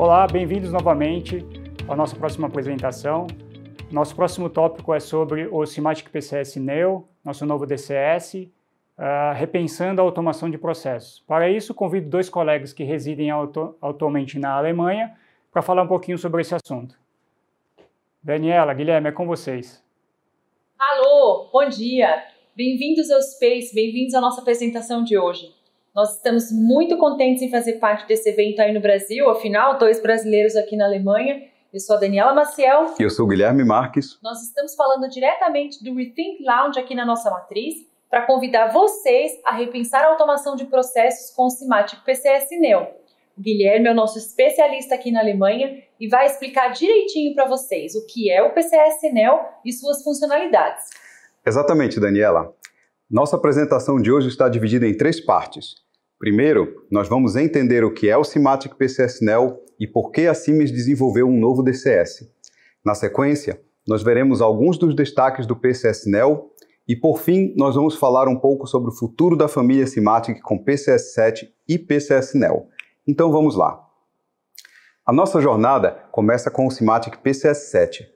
Olá, bem-vindos novamente à nossa próxima apresentação. Nosso próximo tópico é sobre o SIMATIC PCS neo, nosso novo DCS, repensando a automação de processos. Para isso, convido dois colegas que residem atualmente na Alemanha para falar um pouquinho sobre esse assunto. Daniela, Guilherme, é com vocês. Alô, bom dia! Bem-vindos ao Space, bem-vindos à nossa apresentação de hoje. Nós estamos muito contentes em fazer parte desse evento aí no Brasil, afinal, dois brasileiros aqui na Alemanha. Eu sou a Daniela Maciel. E eu sou o Guilherme Marques. Nós estamos falando diretamente do Rethink Lounge aqui na nossa matriz, para convidar vocês a repensar a automação de processos com o SIMATIC PCS neo. O Guilherme é o nosso especialista aqui na Alemanha e vai explicar direitinho para vocês o que é o PCS neo e suas funcionalidades. Exatamente, Daniela. Nossa apresentação de hoje está dividida em três partes. Primeiro, nós vamos entender o que é o SIMATIC PCS neo e por que a Siemens desenvolveu um novo DCS. Na sequência, nós veremos alguns dos destaques do PCS neo e, por fim, nós vamos falar um pouco sobre o futuro da família SIMATIC com PCS 7 e PCS neo. Então vamos lá. A nossa jornada começa com o SIMATIC PCS 7.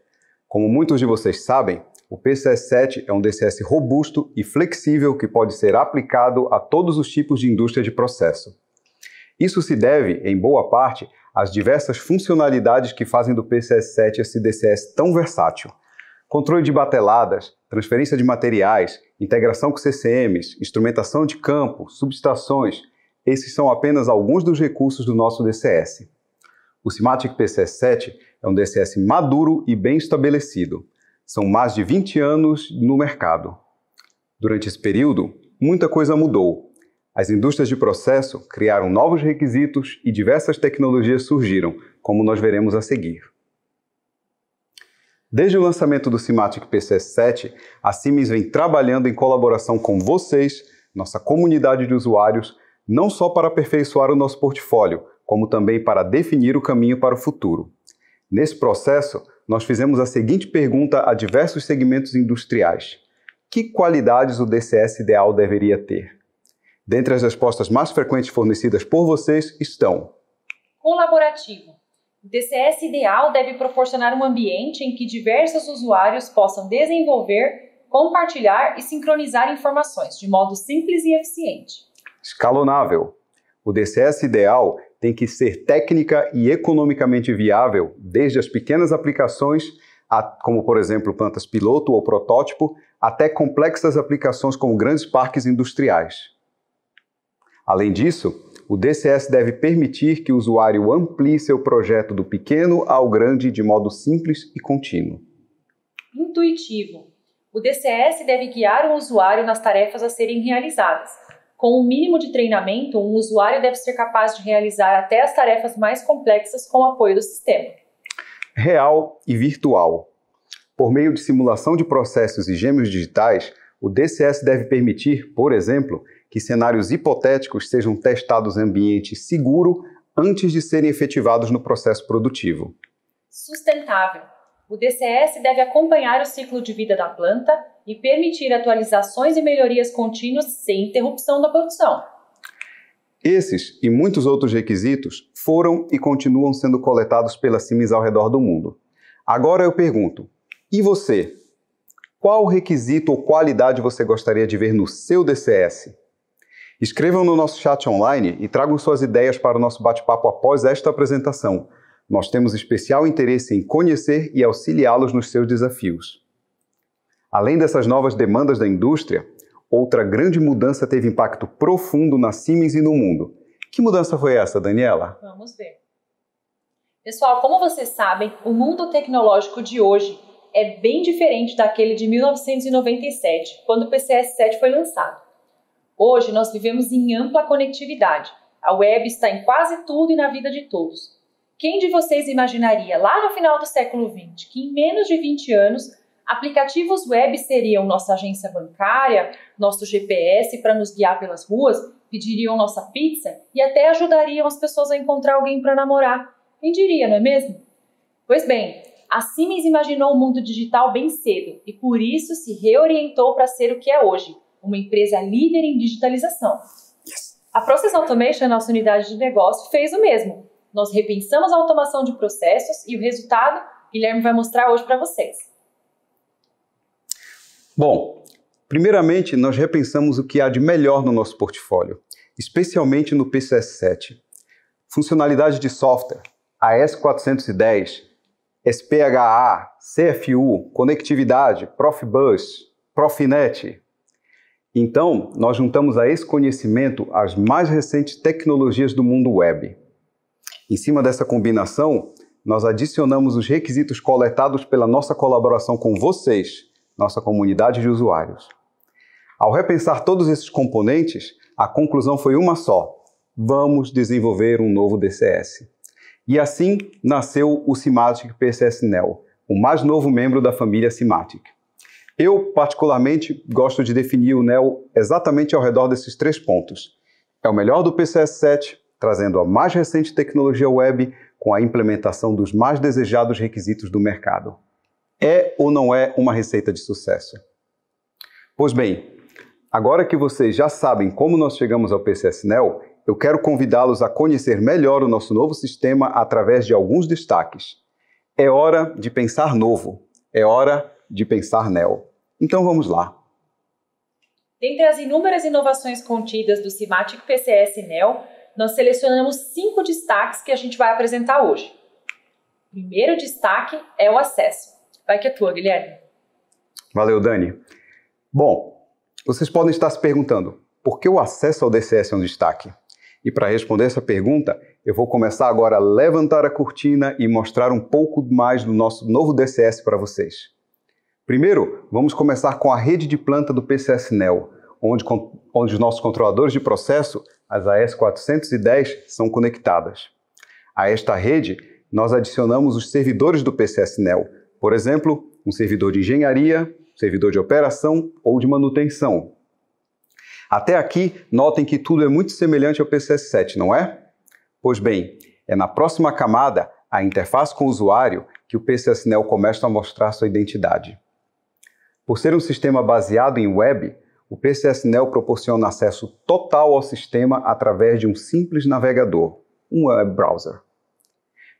Como muitos de vocês sabem, o PCS 7 é um DCS robusto e flexível que pode ser aplicado a todos os tipos de indústria de processo. Isso se deve, em boa parte, às diversas funcionalidades que fazem do PCS 7 esse DCS tão versátil. Controle de bateladas, transferência de materiais, integração com CCMs, instrumentação de campo, subestações, esses são apenas alguns dos recursos do nosso DCS. O SIMATIC PCS 7 é um DCS maduro e bem estabelecido. São mais de 20 anos no mercado. Durante esse período, muita coisa mudou. As indústrias de processo criaram novos requisitos e diversas tecnologias surgiram, como nós veremos a seguir. Desde o lançamento do SIMATIC PCS 7, a Siemens vem trabalhando em colaboração com vocês, nossa comunidade de usuários, não só para aperfeiçoar o nosso portfólio, como também para definir o caminho para o futuro. Nesse processo, nós fizemos a seguinte pergunta a diversos segmentos industriais. Que qualidades o DCS ideal deveria ter? Dentre as respostas mais frequentes fornecidas por vocês estão: colaborativo. O DCS ideal deve proporcionar um ambiente em que diversos usuários possam desenvolver, compartilhar e sincronizar informações de modo simples e eficiente. Escalonável. O DCS ideal tem que ser técnica e economicamente viável, desde as pequenas aplicações, como por exemplo plantas piloto ou protótipo, até complexas aplicações como grandes parques industriais. Além disso, o DCS deve permitir que o usuário amplie seu projeto do pequeno ao grande de modo simples e contínuo. Intuitivo. O DCS deve guiar o usuário nas tarefas a serem realizadas. Com o mínimo de treinamento, um usuário deve ser capaz de realizar até as tarefas mais complexas com o apoio do sistema. Real e virtual. Por meio de simulação de processos e gêmeos digitais, o DCS deve permitir, por exemplo, que cenários hipotéticos sejam testados em ambiente seguro antes de serem efetivados no processo produtivo. Sustentável. O DCS deve acompanhar o ciclo de vida da planta e permitir atualizações e melhorias contínuas sem interrupção da produção. Esses e muitos outros requisitos foram e continuam sendo coletados pela Siemens ao redor do mundo. Agora eu pergunto, e você? Qual requisito ou qualidade você gostaria de ver no seu DCS? Escrevam no nosso chat online e tragam suas ideias para o nosso bate-papo após esta apresentação. Nós temos especial interesse em conhecer e auxiliá-los nos seus desafios. Além dessas novas demandas da indústria, outra grande mudança teve impacto profundo na Siemens e no mundo. Que mudança foi essa, Daniela? Vamos ver. Pessoal, como vocês sabem, o mundo tecnológico de hoje é bem diferente daquele de 1997, quando o PCS 7 foi lançado. Hoje, nós vivemos em ampla conectividade. A web está em quase tudo e na vida de todos. Quem de vocês imaginaria, lá no final do século XX, que em menos de 20 anos, aplicativos web seriam nossa agência bancária, nosso GPS para nos guiar pelas ruas, pediriam nossa pizza e até ajudariam as pessoas a encontrar alguém para namorar. Quem diria, não é mesmo? Pois bem, a Siemens imaginou o mundo digital bem cedo e por isso se reorientou para ser o que é hoje, uma empresa líder em digitalização. A Process Automation, nossa unidade de negócio, fez o mesmo. nós repensamos a automação de processos e o resultado Guilherme vai mostrar hoje para vocês. Bom, primeiramente nós repensamos o que há de melhor no nosso portfólio, especialmente no PCS 7. Funcionalidade de software, AS410, SPHA, CFU, conectividade, Profibus, Profinet. Então, nós juntamos a esse conhecimento as mais recentes tecnologias do mundo web. Em cima dessa combinação, nós adicionamos os requisitos coletados pela nossa colaboração com vocês, nossa comunidade de usuários. Ao repensar todos esses componentes, a conclusão foi uma só: vamos desenvolver um novo DCS. E assim nasceu o SIMATIC PCS neo, o mais novo membro da família SIMATIC. Eu, particularmente, gosto de definir o neo exatamente ao redor desses três pontos. É o melhor do PCS 7, trazendo a mais recente tecnologia web com a implementação dos mais desejados requisitos do mercado. É ou não é uma receita de sucesso? Pois bem, agora que vocês já sabem como nós chegamos ao PCS neo, eu quero convidá-los a conhecer melhor o nosso novo sistema através de alguns destaques. É hora de pensar novo. É hora de pensar neo. Então vamos lá. Dentre as inúmeras inovações contidas do SIMATIC PCS neo, nós selecionamos 5 destaques que a gente vai apresentar hoje. O primeiro destaque é o acesso. Vai que é tua, Guilherme. Valeu, Dani. Bom, vocês podem estar se perguntando por que o acesso ao DCS é um destaque? E para responder essa pergunta, eu vou começar agora a levantar a cortina e mostrar um pouco mais do nosso novo DCS para vocês. Primeiro, vamos começar com a rede de planta do PCS neo, onde os nossos controladores de processo, as AS410, são conectadas. A esta rede, nós adicionamos os servidores do PCS neo, por exemplo, um servidor de engenharia, servidor de operação ou de manutenção. Até aqui, notem que tudo é muito semelhante ao PCS 7, não é? Pois bem, é na próxima camada, a interface com o usuário, que o PCS neo começa a mostrar sua identidade. Por ser um sistema baseado em web, o PCS neo proporciona acesso total ao sistema através de um simples navegador, um web browser.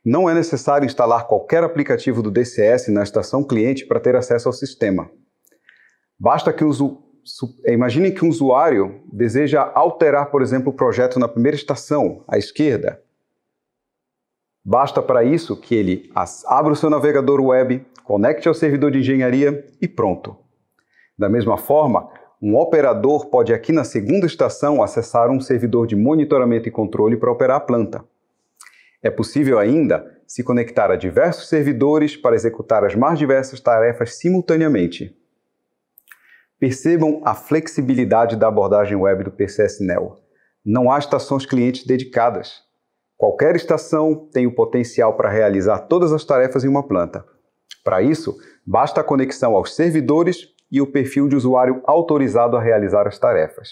Não é necessário instalar qualquer aplicativo do DCS na estação cliente para ter acesso ao sistema. Basta que o Imagine que um usuário deseja alterar, por exemplo, o projeto na primeira estação, à esquerda. Basta para isso que ele abra o seu navegador web, conecte ao servidor de engenharia e pronto. Da mesma forma, um operador pode aqui na segunda estação acessar um servidor de monitoramento e controle para operar a planta. É possível ainda se conectar a diversos servidores para executar as mais diversas tarefas simultaneamente. Percebam a flexibilidade da abordagem web do PCS neo. Não há estações clientes dedicadas. Qualquer estação tem o potencial para realizar todas as tarefas em uma planta. Para isso, basta a conexão aos servidores e o perfil de usuário autorizado a realizar as tarefas.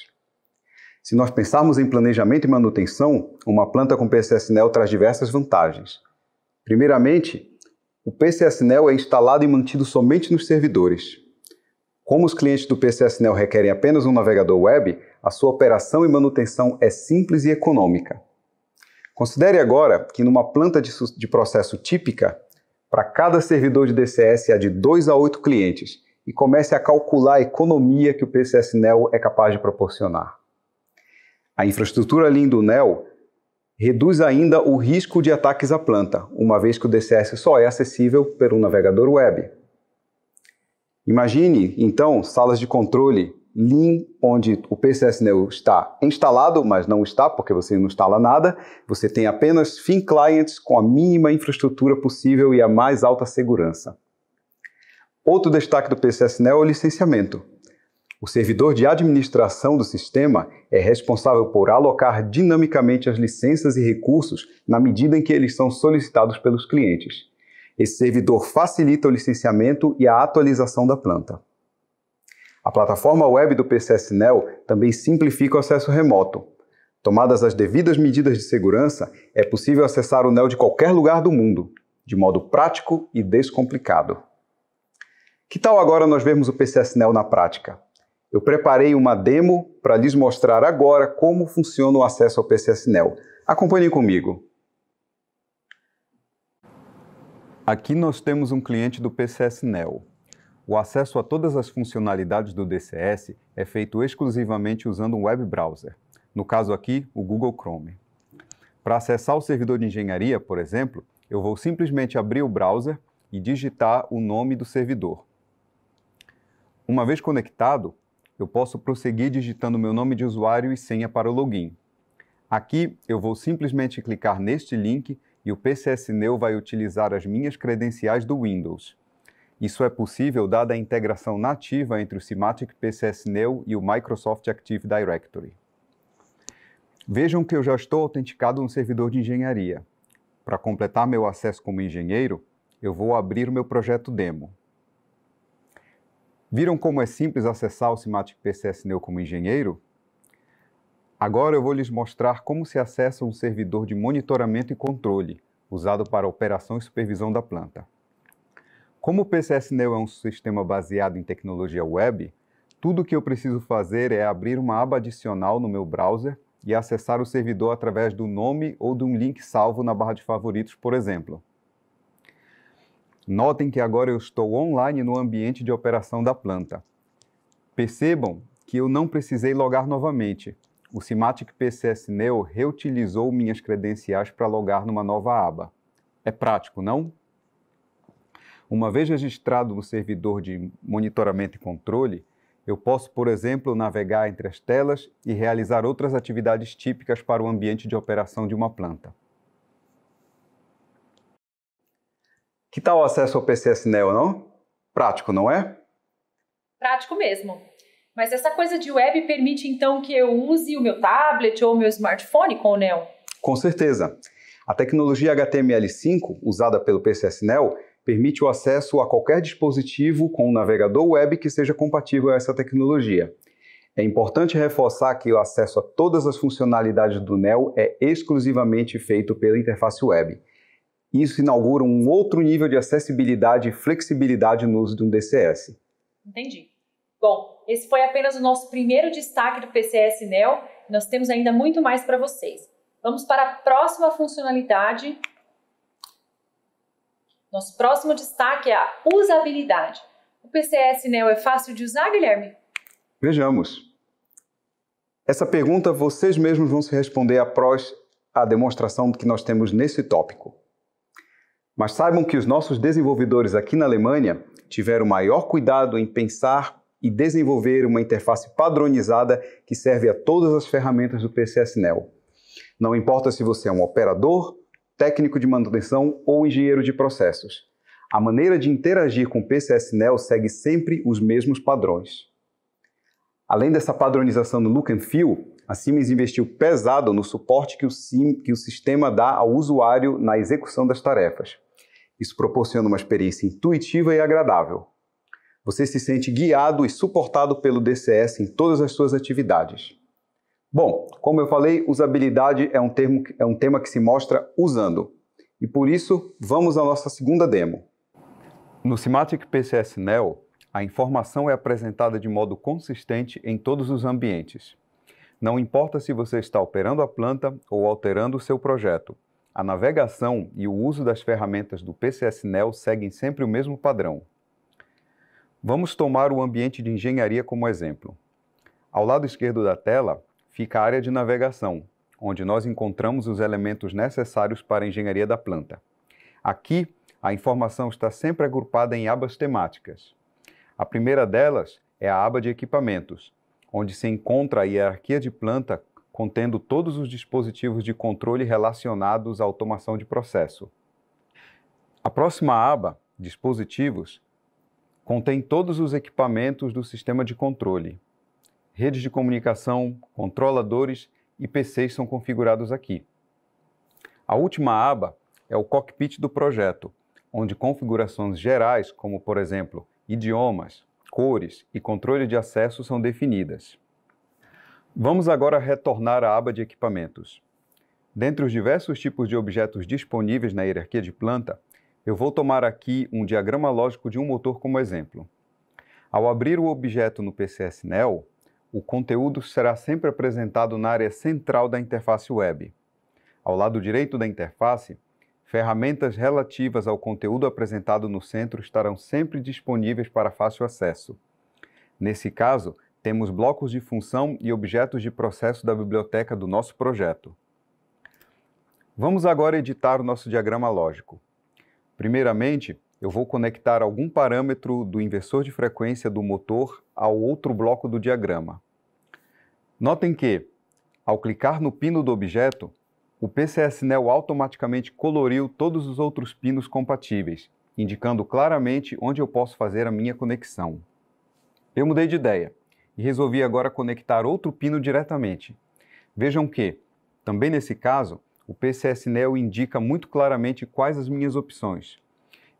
Se nós pensarmos em planejamento e manutenção, uma planta com PCS neo traz diversas vantagens. Primeiramente, o PCS neo é instalado e mantido somente nos servidores. Como os clientes do PCS neo requerem apenas um navegador web, a sua operação e manutenção é simples e econômica. Considere agora que numa planta de processo típica, para cada servidor de DCS há de 2 a 8 clientes e comece a calcular a economia que o PCS neo é capaz de proporcionar. A infraestrutura Lean do neo reduz ainda o risco de ataques à planta, uma vez que o DCS só é acessível por um navegador web. Imagine, então, salas de controle Lean, onde o PCS neo está instalado, mas não está, porque você não instala nada. Você tem apenas thin clients com a mínima infraestrutura possível e a mais alta segurança. Outro destaque do PCS neo é o licenciamento. O servidor de administração do sistema é responsável por alocar dinamicamente as licenças e recursos na medida em que eles são solicitados pelos clientes. Esse servidor facilita o licenciamento e a atualização da planta. A plataforma web do PCS neo também simplifica o acesso remoto. Tomadas as devidas medidas de segurança, é possível acessar o neo de qualquer lugar do mundo, de modo prático e descomplicado. Que tal agora nós vermos o PCS neo na prática? Eu preparei uma demo para lhes mostrar agora como funciona o acesso ao PCS neo. Acompanhem comigo. Aqui nós temos um cliente do PCS neo. O acesso a todas as funcionalidades do DCS é feito exclusivamente usando um web browser, no caso aqui, o Google Chrome. Para acessar o servidor de engenharia, por exemplo, eu vou simplesmente abrir o browser e digitar o nome do servidor. Uma vez conectado, eu posso prosseguir digitando meu nome de usuário e senha para o login. Aqui, eu vou simplesmente clicar neste link e o PCS neo vai utilizar as minhas credenciais do Windows. Isso é possível dada a integração nativa entre o SIMATIC PCS neo e o Microsoft Active Directory. Vejam que eu já estou autenticado no servidor de engenharia. Para completar meu acesso como engenheiro, eu vou abrir o meu projeto demo. Viram como é simples acessar o SIMATIC PCS neo como engenheiro? Agora eu vou lhes mostrar como se acessa um servidor de monitoramento e controle, usado para operação e supervisão da planta. Como o PCS neo é um sistema baseado em tecnologia web, tudo o que eu preciso fazer é abrir uma aba adicional no meu browser e acessar o servidor através do nome ou de um link salvo na barra de favoritos, por exemplo. Notem que agora eu estou online no ambiente de operação da planta. Percebam que eu não precisei logar novamente. O SIMATIC PCS neo reutilizou minhas credenciais para logar numa nova aba. É prático, não? Uma vez registrado no servidor de monitoramento e controle, eu posso, por exemplo, navegar entre as telas e realizar outras atividades típicas para o ambiente de operação de uma planta. Que tal o acesso ao PCS neo, não? Prático, não é? Prático mesmo. Mas essa coisa de web permite, então, que eu use o meu tablet ou o meu smartphone com o neo? Com certeza. A tecnologia HTML5, usada pelo PCS neo, permite o acesso a qualquer dispositivo com um navegador web que seja compatível a essa tecnologia. É importante reforçar que o acesso a todas as funcionalidades do neo é exclusivamente feito pela interface web. Isso inaugura um outro nível de acessibilidade e flexibilidade no uso de um DCS. Entendi. Bom, esse foi apenas o nosso primeiro destaque do PCS neo. Nós temos ainda muito mais para vocês. Vamos para a próxima funcionalidade. Nosso próximo destaque é a usabilidade. O PCS neo é fácil de usar, Guilherme? Vejamos. Essa pergunta vocês mesmos vão se responder após a demonstração que nós temos nesse tópico. Mas saibam que os nossos desenvolvedores aqui na Alemanha tiveram maior cuidado em pensar e desenvolver uma interface padronizada que serve a todas as ferramentas do PCS neo. Não importa se você é um operador, técnico de manutenção ou engenheiro de processos. A maneira de interagir com o PCS neo segue sempre os mesmos padrões. Além dessa padronização no look and feel, a Siemens investiu pesado no suporte que o sistema dá ao usuário na execução das tarefas. Isso proporciona uma experiência intuitiva e agradável. Você se sente guiado e suportado pelo DCS em todas as suas atividades. Bom, como eu falei, usabilidade é um tema que se mostra usando. E por isso, vamos à nossa segunda demo. No SIMATIC PCS neo, a informação é apresentada de modo consistente em todos os ambientes. Não importa se você está operando a planta ou alterando o seu projeto. A navegação e o uso das ferramentas do PCS neo seguem sempre o mesmo padrão. Vamos tomar o ambiente de engenharia como exemplo. Ao lado esquerdo da tela fica a área de navegação, onde nós encontramos os elementos necessários para a engenharia da planta. Aqui, a informação está sempre agrupada em abas temáticas. A primeira delas é a aba de equipamentos, onde se encontra a hierarquia de planta contendo todos os dispositivos de controle relacionados à automação de processo. A próxima aba, dispositivos, contém todos os equipamentos do sistema de controle. Redes de comunicação, controladores e PCs são configurados aqui. A última aba é o cockpit do projeto, onde configurações gerais, como por exemplo, idiomas, cores e controle de acesso são definidas. Vamos agora retornar à aba de equipamentos. Dentre os diversos tipos de objetos disponíveis na hierarquia de planta, eu vou tomar aqui um diagrama lógico de um motor como exemplo. Ao abrir o objeto no PCS neo, o conteúdo será sempre apresentado na área central da interface web. Ao lado direito da interface ferramentas relativas ao conteúdo apresentado no centro estarão sempre disponíveis para fácil acesso. Nesse caso, temos blocos de função e objetos de processo da biblioteca do nosso projeto. Vamos agora editar o nosso diagrama lógico. Primeiramente, eu vou conectar algum parâmetro do inversor de frequência do motor ao outro bloco do diagrama. Notem que, ao clicar no pino do objeto, o PCS neo automaticamente coloriu todos os outros pinos compatíveis, indicando claramente onde eu posso fazer a minha conexão. Eu mudei de ideia e resolvi agora conectar outro pino diretamente. Vejam que, também nesse caso, o PCS neo indica muito claramente quais as minhas opções.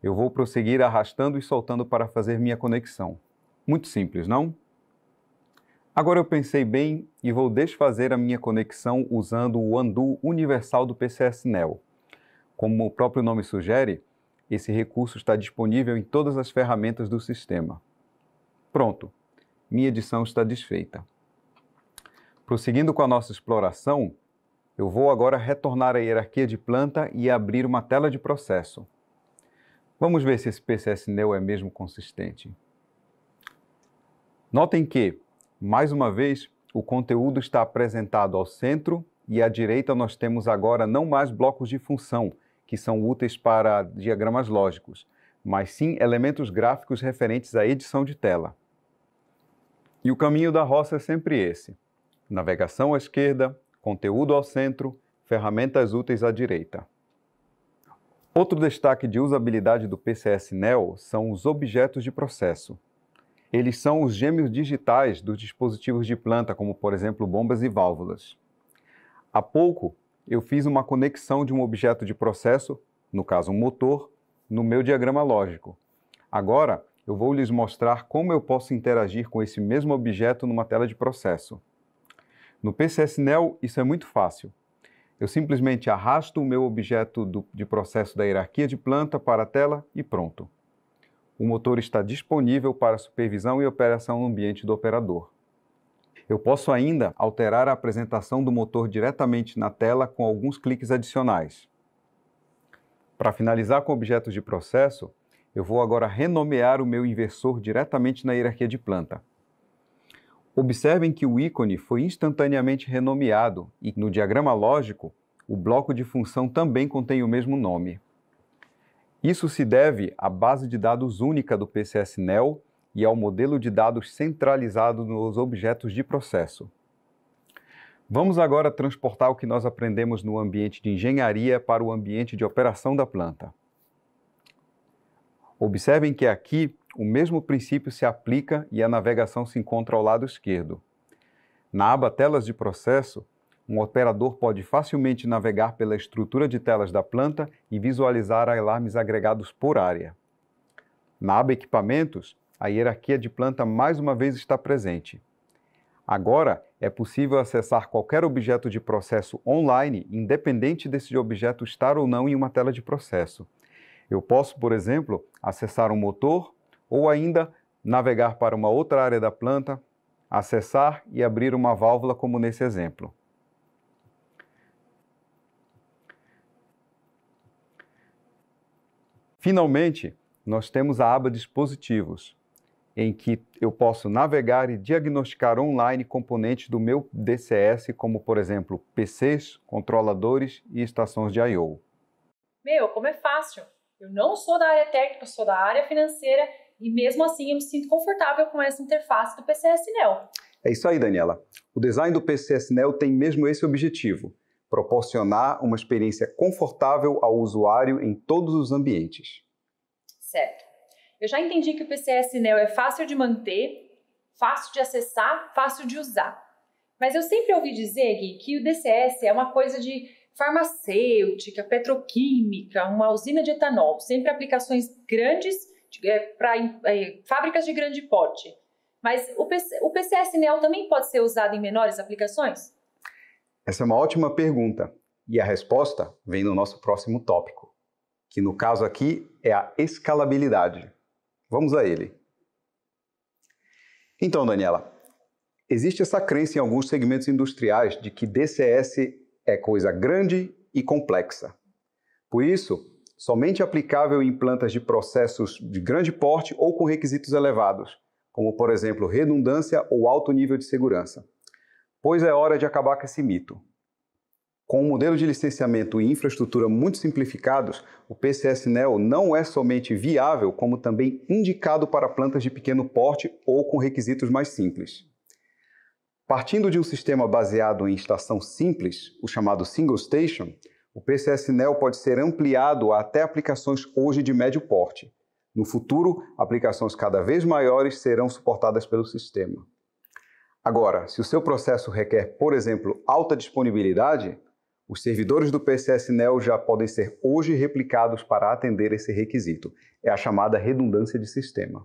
Eu vou prosseguir arrastando e soltando para fazer minha conexão. Muito simples, não? Agora eu pensei bem e vou desfazer a minha conexão usando o undo universal do PCS neo. Como o próprio nome sugere, esse recurso está disponível em todas as ferramentas do sistema. Pronto! Minha edição está desfeita. Prosseguindo com a nossa exploração, eu vou agora retornar à hierarquia de planta e abrir uma tela de processo. Vamos ver se esse PCS neo é mesmo consistente. Notem que, mais uma vez, o conteúdo está apresentado ao centro e à direita nós temos agora não mais blocos de função, que são úteis para diagramas lógicos, mas sim elementos gráficos referentes à edição de tela. E o caminho da roça é sempre esse. Navegação à esquerda, conteúdo ao centro, ferramentas úteis à direita. Outro destaque de usabilidade do PCS neo são os objetos de processo. Eles são os gêmeos digitais dos dispositivos de planta, como por exemplo bombas e válvulas. Há pouco, eu fiz uma conexão de um objeto de processo, no caso um motor, no meu diagrama lógico. Agora, eu vou lhes mostrar como eu posso interagir com esse mesmo objeto numa tela de processo. No PCS neo, isso é muito fácil. Eu simplesmente arrasto o meu objeto de processo da hierarquia de planta para a tela e pronto. O motor está disponível para supervisão e operação no ambiente do operador. Eu posso ainda alterar a apresentação do motor diretamente na tela com alguns cliques adicionais. Para finalizar com objetos de processo, eu vou agora renomear o meu inversor diretamente na hierarquia de planta. Observem que o ícone foi instantaneamente renomeado e, no diagrama lógico, o bloco de função também contém o mesmo nome. Isso se deve à base de dados única do PCS neo e ao modelo de dados centralizado nos objetos de processo. Vamos agora transportar o que nós aprendemos no ambiente de engenharia para o ambiente de operação da planta. Observem que aqui o mesmo princípio se aplica e a navegação se encontra ao lado esquerdo. Na aba Telas de Processo, um operador pode facilmente navegar pela estrutura de telas da planta e visualizar alarmes agregados por área. Na aba Equipamentos, a hierarquia de planta mais uma vez está presente. Agora, é possível acessar qualquer objeto de processo online, independente desse objeto estar ou não em uma tela de processo. Eu posso, por exemplo, acessar um motor ou ainda navegar para uma outra área da planta, acessar e abrir uma válvula, como nesse exemplo. Finalmente, nós temos a aba Dispositivos, em que eu posso navegar e diagnosticar online componentes do meu DCS, como, por exemplo, PCs, controladores e estações de I/O. Meu, como é fácil! Eu não sou da área técnica, sou da área financeira e mesmo assim eu me sinto confortável com essa interface do PCS neo. É isso aí, Daniela. O design do PCS neo tem mesmo esse objetivo, proporcionar uma experiência confortável ao usuário em todos os ambientes. Certo. Eu já entendi que o PCS neo é fácil de manter, fácil de acessar, fácil de usar. Mas eu sempre ouvi dizer, Gui, que o DCS é uma coisa de farmacêutica, petroquímica, uma usina de etanol, sempre aplicações grandes para fábricas de grande porte. Mas o PCS neo também pode ser usado em menores aplicações? Essa é uma ótima pergunta e a resposta vem no nosso próximo tópico, que no caso aqui é a escalabilidade. Vamos a ele. Então, Daniela, existe essa crença em alguns segmentos industriais de que DCS é coisa grande e complexa. Por isso, somente aplicável em plantas de processos de grande porte ou com requisitos elevados, como, por exemplo, redundância ou alto nível de segurança. Pois é hora de acabar com esse mito. Com um modelo de licenciamento e infraestrutura muito simplificados, o PCS neo não é somente viável, como também indicado para plantas de pequeno porte ou com requisitos mais simples. Partindo de um sistema baseado em estação simples, o chamado Single Station, o PCS neo pode ser ampliado até aplicações hoje de médio porte. No futuro, aplicações cada vez maiores serão suportadas pelo sistema. Agora, se o seu processo requer, por exemplo, alta disponibilidade, os servidores do PCS neo já podem ser hoje replicados para atender esse requisito. É a chamada redundância de sistema.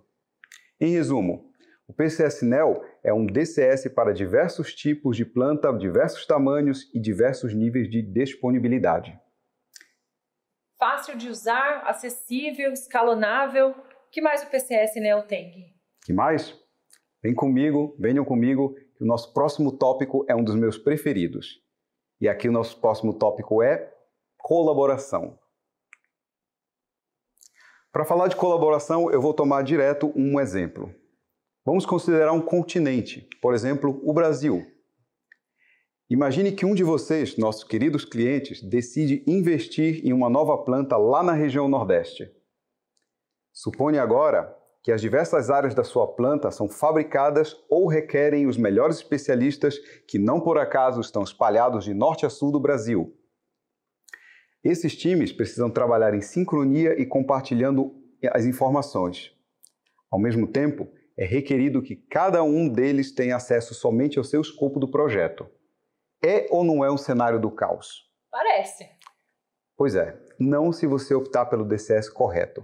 Em resumo, o PCS neo é um DCS para diversos tipos de planta, diversos tamanhos e diversos níveis de disponibilidade. Fácil de usar, acessível, escalonável. O que mais o PCS neo tem, Gui? Que mais? Venham comigo, que o nosso próximo tópico é um dos meus preferidos. E aqui o nosso próximo tópico é colaboração. Para falar de colaboração, eu vou tomar direto um exemplo. Vamos considerar um continente, por exemplo, o Brasil. Imagine que um de vocês, nossos queridos clientes, decide investir em uma nova planta lá na região Nordeste. Suponha agora que as diversas áreas da sua planta são fabricadas ou requerem os melhores especialistas que não por acaso estão espalhados de norte a sul do Brasil. Esses times precisam trabalhar em sincronia e compartilhando as informações. Ao mesmo tempo, é requerido que cada um deles tenha acesso somente ao seu escopo do projeto. É ou não é um cenário do caos? Parece. Pois é, não se você optar pelo DCS correto.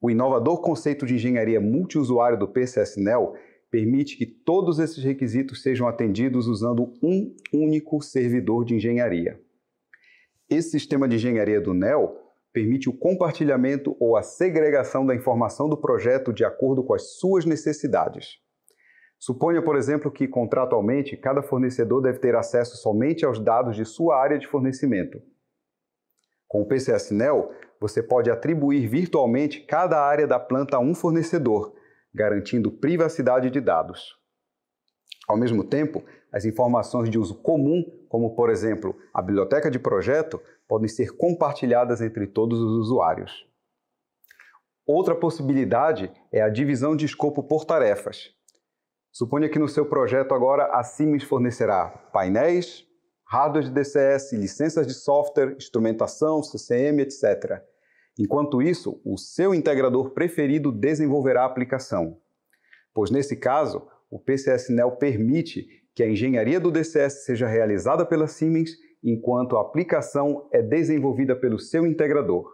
O inovador conceito de engenharia multiusuário do PCS neo permite que todos esses requisitos sejam atendidos usando um único servidor de engenharia. Esse sistema de engenharia do neo permite o compartilhamento ou a segregação da informação do projeto de acordo com as suas necessidades. Suponha, por exemplo, que contratualmente cada fornecedor deve ter acesso somente aos dados de sua área de fornecimento. Com o PCS neo, você pode atribuir virtualmente cada área da planta a um fornecedor, garantindo privacidade de dados. Ao mesmo tempo, as informações de uso comum, como por exemplo a biblioteca de projeto, podem ser compartilhadas entre todos os usuários. Outra possibilidade é a divisão de escopo por tarefas. Suponha que no seu projeto agora a Siemens fornecerá painéis, hardware de DCS, licenças de software, instrumentação, CCM, etc. Enquanto isso, o seu integrador preferido desenvolverá a aplicação. Pois nesse caso, o PCS neo permite que a engenharia do DCS seja realizada pela Siemens, enquanto a aplicação é desenvolvida pelo seu integrador.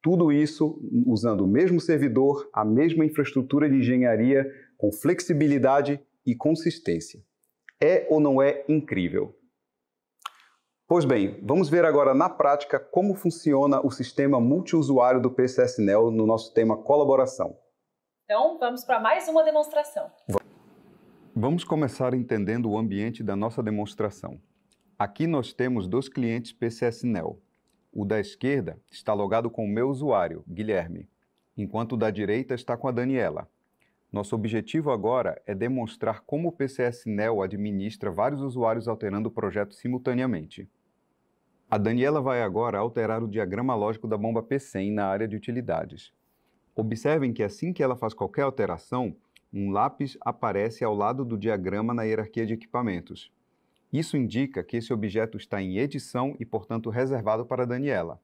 Tudo isso usando o mesmo servidor, a mesma infraestrutura de engenharia, com flexibilidade e consistência. É ou não é incrível? Pois bem, vamos ver agora na prática como funciona o sistema multiusuário do PCS neo no nosso tema colaboração. Então, vamos para mais uma demonstração. Vamos começar entendendo o ambiente da nossa demonstração. Aqui nós temos dois clientes PCS neo. O da esquerda está logado com o meu usuário, Guilherme, enquanto o da direita está com a Daniela. Nosso objetivo agora é demonstrar como o PCS neo administra vários usuários alternando o projeto simultaneamente. A Daniela vai agora alterar o diagrama lógico da bomba P100 na área de utilidades. Observem que assim que ela faz qualquer alteração, um lápis aparece ao lado do diagrama na hierarquia de equipamentos. Isso indica que esse objeto está em edição e, portanto, reservado para a Daniela.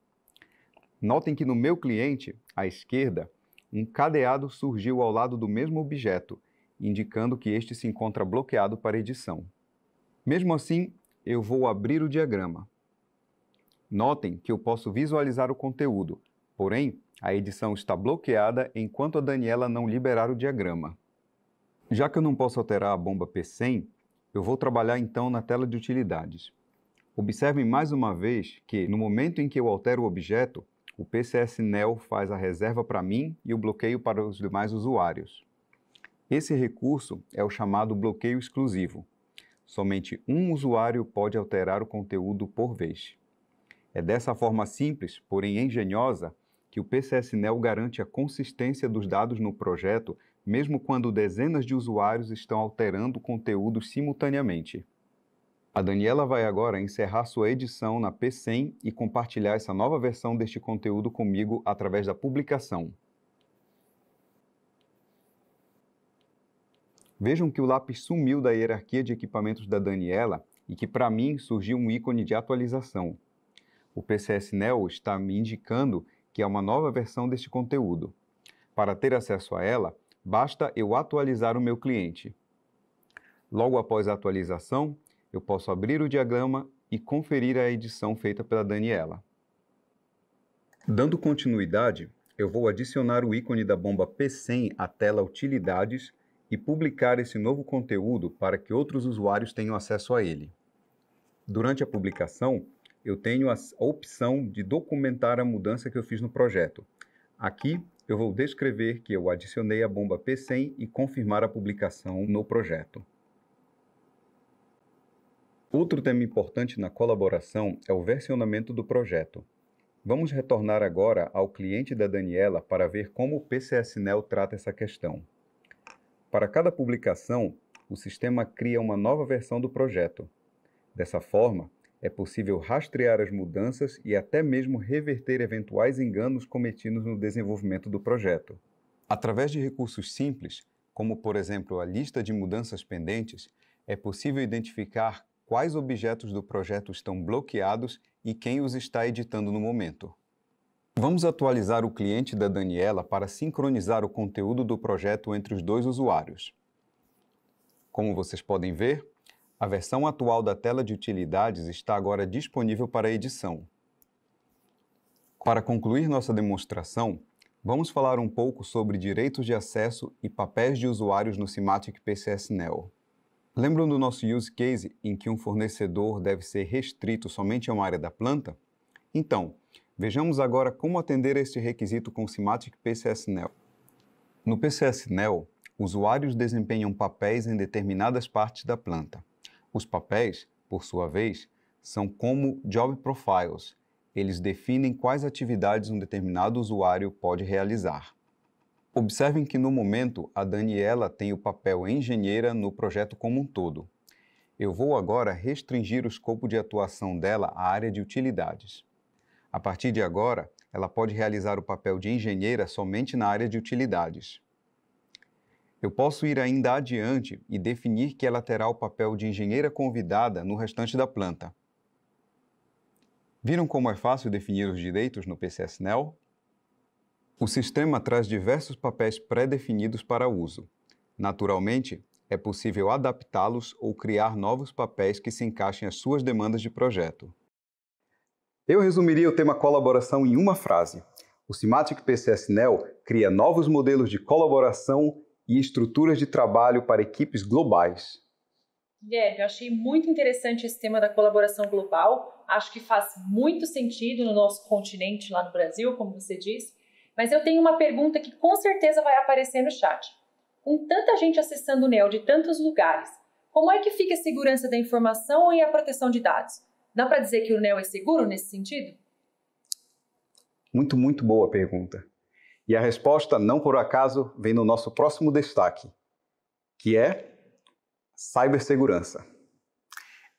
Notem que no meu cliente, à esquerda, um cadeado surgiu ao lado do mesmo objeto, indicando que este se encontra bloqueado para edição. Mesmo assim, eu vou abrir o diagrama. Notem que eu posso visualizar o conteúdo, porém, a edição está bloqueada enquanto a Daniela não liberar o diagrama. Já que eu não posso alterar a bomba P100, eu vou trabalhar então na tela de utilidades. Observem mais uma vez que, no momento em que eu altero o objeto, o PCS neo faz a reserva para mim e o bloqueio para os demais usuários. Esse recurso é o chamado bloqueio exclusivo. Somente um usuário pode alterar o conteúdo por vez. É dessa forma simples, porém engenhosa, que o PCS neo garante a consistência dos dados no projeto, mesmo quando dezenas de usuários estão alterando conteúdos simultaneamente. A Daniela vai agora encerrar sua edição na P100 e compartilhar essa nova versão deste conteúdo comigo através da publicação. Vejam que o lápis sumiu da hierarquia de equipamentos da Daniela e que, para mim, surgiu um ícone de atualização. O PCS neo está me indicando que é uma nova versão deste conteúdo. Para ter acesso a ela, basta eu atualizar o meu cliente. Logo após a atualização, eu posso abrir o diagrama e conferir a edição feita pela Daniela. Dando continuidade, eu vou adicionar o ícone da bomba P100 à tela Utilidades e publicar esse novo conteúdo para que outros usuários tenham acesso a ele. Durante a publicação, eu tenho a opção de documentar a mudança que eu fiz no projeto. Aqui, eu vou descrever que eu adicionei a bomba P100 e confirmar a publicação no projeto. Outro tema importante na colaboração é o versionamento do projeto. Vamos retornar agora ao cliente da Daniela para ver como o PCS neo trata essa questão. Para cada publicação, o sistema cria uma nova versão do projeto. Dessa forma, é possível rastrear as mudanças e até mesmo reverter eventuais enganos cometidos no desenvolvimento do projeto. Através de recursos simples, como por exemplo a lista de mudanças pendentes, é possível identificar quais objetos do projeto estão bloqueados e quem os está editando no momento. Vamos atualizar o cliente da Daniela para sincronizar o conteúdo do projeto entre os dois usuários. Como vocês podem ver, a versão atual da tela de utilidades está agora disponível para edição. Para concluir nossa demonstração, vamos falar um pouco sobre direitos de acesso e papéis de usuários no SIMATIC PCS neo. Lembram do nosso use case em que um fornecedor deve ser restrito somente a uma área da planta? Então, vejamos agora como atender a este requisito com o SIMATIC PCS neo. No PCS neo, usuários desempenham papéis em determinadas partes da planta. Os papéis, por sua vez, são como Job Profiles. Eles definem quais atividades um determinado usuário pode realizar. Observem que, no momento, a Daniela tem o papel engenheira no projeto como um todo. Eu vou agora restringir o escopo de atuação dela à área de utilidades. A partir de agora, ela pode realizar o papel de engenheira somente na área de utilidades. Eu posso ir ainda adiante e definir que ela terá o papel de engenheira convidada no restante da planta. Viram como é fácil definir os direitos no PCS neo? O sistema traz diversos papéis pré-definidos para uso. Naturalmente, é possível adaptá-los ou criar novos papéis que se encaixem às suas demandas de projeto. Eu resumiria o tema colaboração em uma frase. O SIMATIC PCS neo cria novos modelos de colaboração e estruturas de trabalho para equipes globais. Guilherme, eu achei muito interessante esse tema da colaboração global. Acho que faz muito sentido no nosso continente, lá no Brasil, como você disse. Mas eu tenho uma pergunta que com certeza vai aparecer no chat. Com tanta gente acessando o neo de tantos lugares, como é que fica a segurança da informação e a proteção de dados? Dá para dizer que o neo é seguro nesse sentido? Muito boa pergunta. E a resposta, não por acaso, vem no nosso próximo destaque, que é cibersegurança.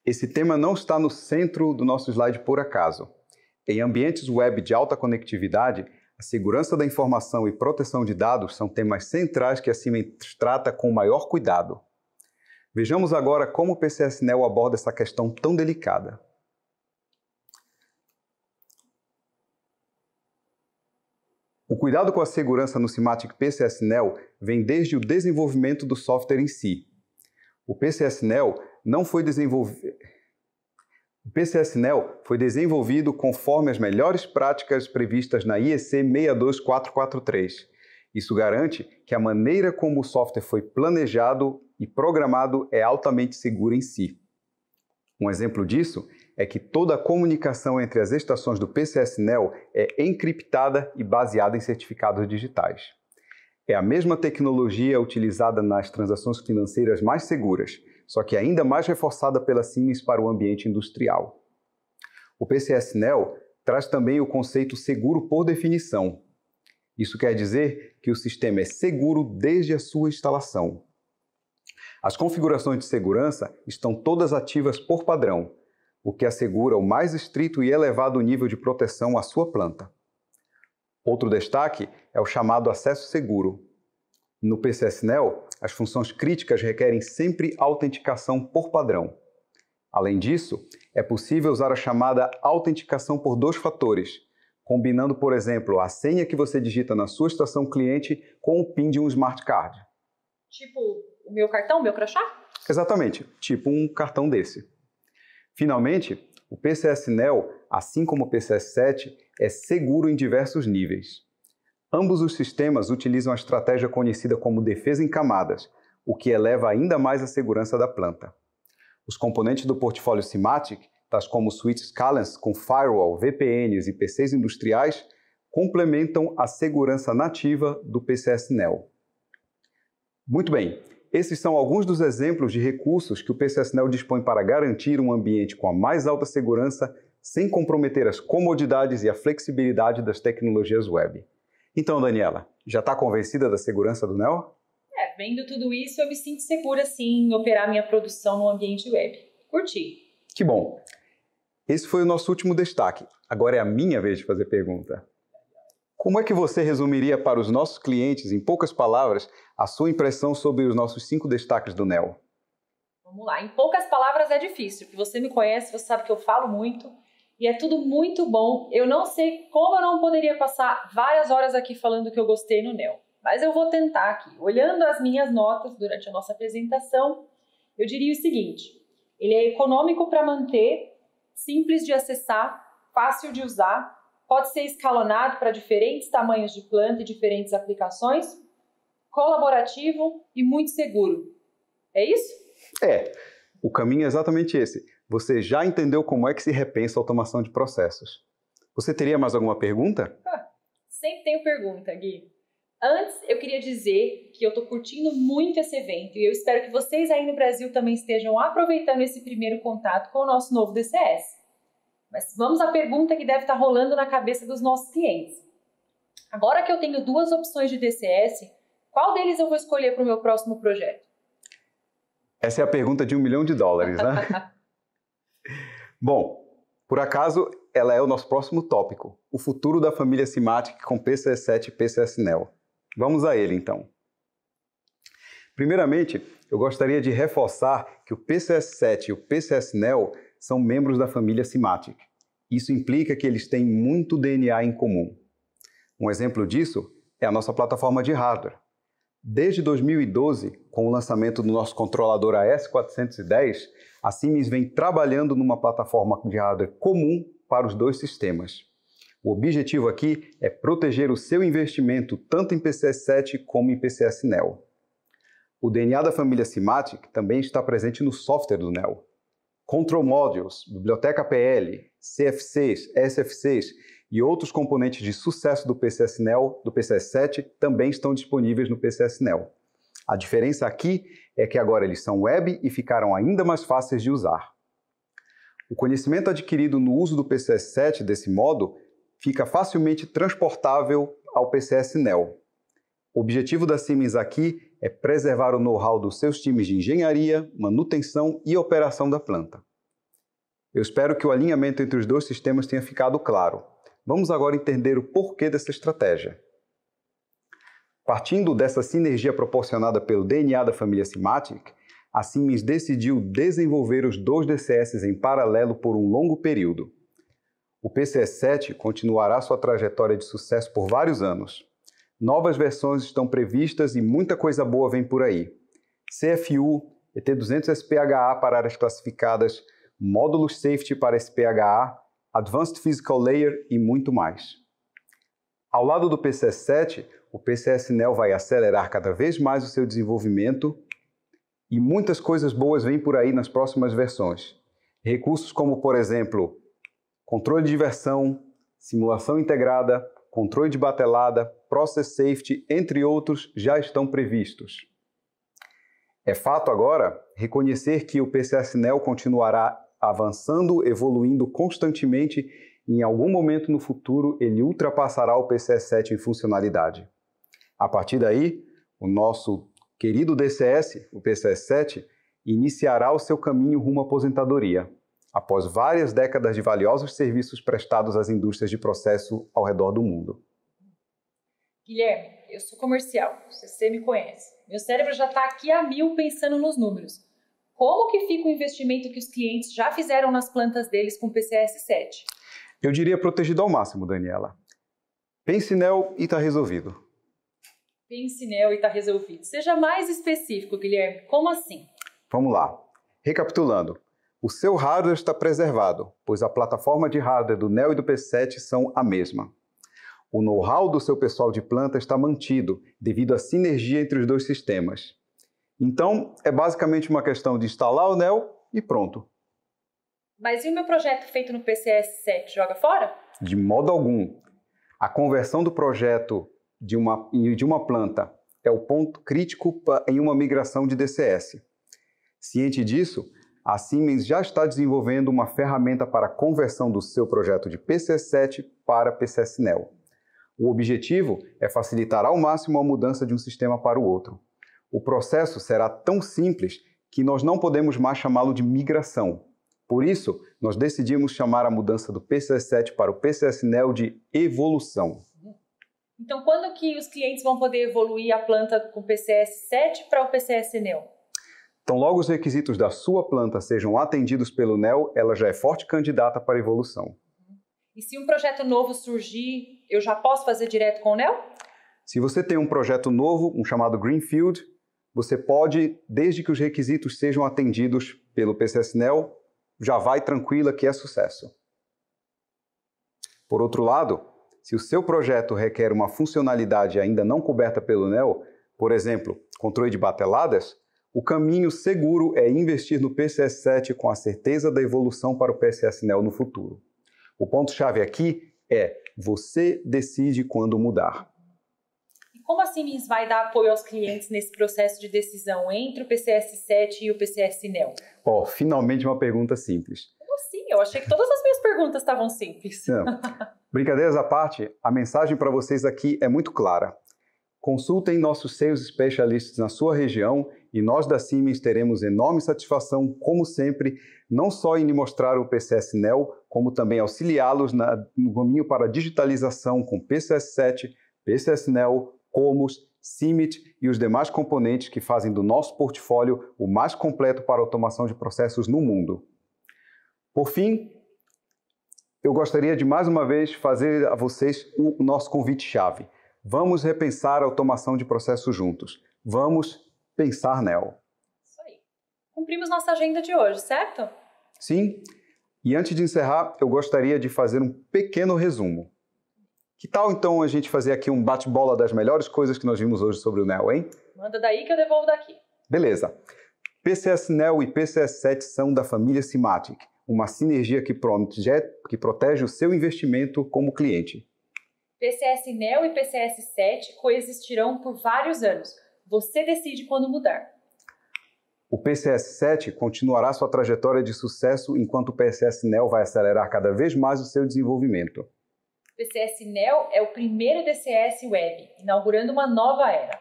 Esse tema não está no centro do nosso slide por acaso. Em ambientes web de alta conectividade, a segurança da informação e proteção de dados são temas centrais que a Siemens trata com o maior cuidado. Vejamos agora como o PCS neo aborda essa questão tão delicada. O cuidado com a segurança no SIMATIC PCS neo vem desde o desenvolvimento do software em si. O PCS neo foi desenvolvido conforme as melhores práticas previstas na IEC 62443. Isso garante que a maneira como o software foi planejado e programado é altamente segura em si. Um exemplo disso é que toda a comunicação entre as estações do PCS neo é encriptada e baseada em certificados digitais. É a mesma tecnologia utilizada nas transações financeiras mais seguras, só que ainda mais reforçada pela Siemens para o ambiente industrial. O PCS neo traz também o conceito seguro por definição. Isso quer dizer que o sistema é seguro desde a sua instalação. As configurações de segurança estão todas ativas por padrão, o que assegura o mais estrito e elevado nível de proteção à sua planta. Outro destaque é o chamado acesso seguro. No PCS neo, as funções críticas requerem sempre autenticação por padrão. Além disso, é possível usar a chamada autenticação por dois fatores, combinando, por exemplo, a senha que você digita na sua estação cliente com o PIN de um smart card. Tipo o meu cartão, meu crachá? Exatamente, tipo um cartão desse. Finalmente, o PCS neo, assim como o PCS 7, é seguro em diversos níveis. Ambos os sistemas utilizam a estratégia conhecida como defesa em camadas, o que eleva ainda mais a segurança da planta. Os componentes do portfólio SIMATIC, tais como suítes Scalance com firewall, VPNs e PCs industriais, complementam a segurança nativa do PCS neo. Muito bem, esses são alguns dos exemplos de recursos que o PCS neo dispõe para garantir um ambiente com a mais alta segurança sem comprometer as comodidades e a flexibilidade das tecnologias web. Então, Daniela, já está convencida da segurança do neo? É, vendo tudo isso, eu me sinto segura, sim, em operar minha produção no ambiente web. Curti. Que bom. Esse foi o nosso último destaque. Agora é a minha vez de fazer pergunta. Como é que você resumiria para os nossos clientes, em poucas palavras, a sua impressão sobre os nossos 5 destaques do neo? Vamos lá. Em poucas palavras é difícil, porque você me conhece, você sabe que eu falo muito. E é tudo muito bom. Eu não sei como eu não poderia passar várias horas aqui falando que eu gostei no neo. Mas eu vou tentar aqui. Olhando as minhas notas durante a nossa apresentação, eu diria o seguinte. Ele é econômico para manter, simples de acessar, fácil de usar, pode ser escalonado para diferentes tamanhos de planta e diferentes aplicações, colaborativo e muito seguro. É isso? É. O caminho é exatamente esse. Você já entendeu como é que se repensa a automação de processos. Você teria mais alguma pergunta? Sempre tenho pergunta, Gui. Antes, eu queria dizer que eu estou curtindo muito esse evento e eu espero que vocês aí no Brasil também estejam aproveitando esse primeiro contato com o nosso novo DCS. Mas vamos à pergunta que deve estar rolando na cabeça dos nossos clientes. Agora que eu tenho 2 opções de DCS, qual deles eu vou escolher para o meu próximo projeto? Essa é a pergunta de $1 milhão, né? Bom, por acaso, ela é o nosso próximo tópico, o futuro da família SIMATIC com PCS 7 e PCS neo. Vamos a ele, então. Primeiramente, eu gostaria de reforçar que o PCS 7 e o PCS neo são membros da família SIMATIC. Isso implica que eles têm muito DNA em comum. Um exemplo disso é a nossa plataforma de hardware. Desde 2012, com o lançamento do nosso controlador AS410, a Siemens vem trabalhando numa plataforma de hardware comum para os 2 sistemas. O objetivo aqui é proteger o seu investimento tanto em PCS 7 como em PCS neo. O DNA da família SIMATIC também está presente no software do neo. Control Modules, biblioteca PL, CFCs, SFCs e outros componentes de sucesso do PCS neo, do PCS 7 também estão disponíveis no PCS neo. A diferença aqui é que agora eles são web e ficaram ainda mais fáceis de usar. O conhecimento adquirido no uso do PCS 7 desse modo fica facilmente transportável ao PCS neo. O objetivo da Siemens aqui é preservar o know-how dos seus times de engenharia, manutenção e operação da planta. Eu espero que o alinhamento entre os 2 sistemas tenha ficado claro. Vamos agora entender o porquê dessa estratégia. Partindo dessa sinergia proporcionada pelo DNA da família SIMATIC, a Siemens decidiu desenvolver os 2 DCS em paralelo por um longo período. O PCS 7 continuará sua trajetória de sucesso por vários anos. Novas versões estão previstas e muita coisa boa vem por aí. CFU, ET200 SPHA para áreas classificadas, módulos Safety para SPHA, Advanced Physical Layer e muito mais. Ao lado do PCS 7, o PCS neo vai acelerar cada vez mais o seu desenvolvimento e muitas coisas boas vêm por aí nas próximas versões. Recursos como, por exemplo, controle de versão, simulação integrada, controle de batelada, process safety, entre outros, já estão previstos. É fato agora reconhecer que o PCS neo continuará avançando, evoluindo constantemente e em algum momento no futuro ele ultrapassará o PCS 7 em funcionalidade. A partir daí, o nosso querido DCS, o PCS 7, iniciará o seu caminho rumo à aposentadoria, após várias décadas de valiosos serviços prestados às indústrias de processo ao redor do mundo. Guilherme, eu sou comercial, você me conhece. Meu cérebro já está aqui a mil pensando nos números. Como que fica o investimento que os clientes já fizeram nas plantas deles com o PCS 7? Eu diria protegido ao máximo, Daniela. Pense nel e está resolvido. Pense nel e está resolvido. Seja mais específico, Guilherme. Como assim? Vamos lá. Recapitulando. O seu hardware está preservado, pois a plataforma de hardware do nel e do P7 são a mesma. O know-how do seu pessoal de planta está mantido, devido à sinergia entre os dois sistemas. Então, é basicamente uma questão de instalar o nel e pronto. Mas e o meu projeto feito no PCS 7? Joga fora? De modo algum. A conversão do projeto de uma planta é o ponto crítico em uma migração de DCS. Ciente disso, a Siemens já está desenvolvendo uma ferramenta para a conversão do seu projeto de PCS 7 para PCS neo. O objetivo é facilitar ao máximo a mudança de um sistema para o outro. O processo será tão simples que nós não podemos mais chamá-lo de migração. Por isso, nós decidimos chamar a mudança do PCS 7 para o PCS neo de evolução. Então, quando que os clientes vão poder evoluir a planta com o PCS 7 para o PCS neo? Então, logo os requisitos da sua planta sejam atendidos pelo nel, ela já é forte candidata para evolução. E se um projeto novo surgir, eu já posso fazer direto com o nel? Se você tem um projeto novo, um chamado Greenfield, você pode, desde que os requisitos sejam atendidos pelo PCS nel, já vai tranquila que é sucesso. Por outro lado, se o seu projeto requer uma funcionalidade ainda não coberta pelo nel, por exemplo, controle de bateladas, o caminho seguro é investir no PCS 7 com a certeza da evolução para o PCS neo no futuro. O ponto-chave aqui é você decide quando mudar. E como a Siemens vai dar apoio aos clientes nesse processo de decisão entre o PCS 7 e o PCS neo? Oh, finalmente uma pergunta simples. Como assim? Eu achei que todas as minhas perguntas estavam simples. Não. Brincadeiras à parte, a mensagem para vocês aqui é muito clara. Consultem nossos sales specialists na sua região e nós da Siemens teremos enorme satisfação, como sempre, não só em lhe mostrar o PCS neo, como também auxiliá-los no caminho para a digitalização com PCS 7, PCS neo, Comos, Simit e os demais componentes que fazem do nosso portfólio o mais completo para a automação de processos no mundo. Por fim, eu gostaria de mais uma vez fazer a vocês o nosso convite-chave. Vamos repensar a automação de processos juntos. Vamos pensar nel. Isso aí. Cumprimos nossa agenda de hoje, certo? Sim. E antes de encerrar, eu gostaria de fazer um pequeno resumo. Que tal, então, a gente fazer aqui um bate-bola das melhores coisas que nós vimos hoje sobre o nel, hein? Manda daí que eu devolvo daqui. Beleza. PCS neo e PCS 7 são da família SIMATIC, uma sinergia que protege o seu investimento como cliente. PCS neo e PCS 7 coexistirão por vários anos. Você decide quando mudar. O PCS 7 continuará sua trajetória de sucesso enquanto o PCS neo vai acelerar cada vez mais o seu desenvolvimento. O PCS neo é o primeiro DCS web, inaugurando uma nova era.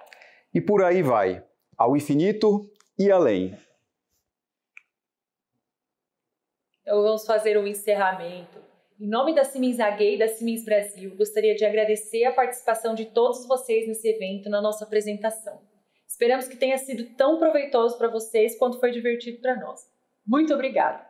E por aí vai, ao infinito e além. Então vamos fazer um encerramento. Em nome da Siemens AG e da Siemens Brasil, gostaria de agradecer a participação de todos vocês nesse evento, na nossa apresentação. Esperamos que tenha sido tão proveitoso para vocês quanto foi divertido para nós. Muito obrigado!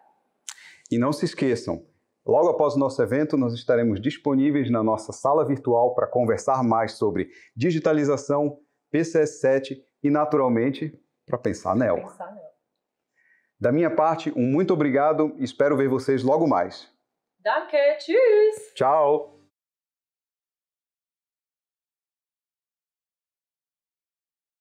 E não se esqueçam, logo após o nosso evento, nós estaremos disponíveis na nossa sala virtual para conversar mais sobre digitalização, PCS 7 e, naturalmente, para pensar nel. Da minha parte, um muito obrigado e espero ver vocês logo mais. Danke, tschüss. Tchau.